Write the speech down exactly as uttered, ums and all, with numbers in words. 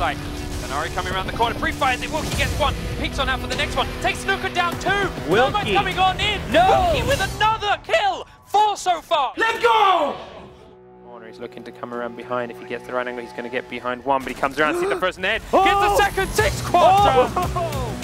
side. Sanari coming around the corner, pre-fires it, Wilkie gets one, peeks on out for the next one, takes Snooker down two, Wilkie coming on in, no! Wilkie with another kill, four so far. Let go! He's looking to come around behind. If he gets the right angle, he's going to get behind one, but he comes around, sees the person head, gets the second, six quarter! Oh!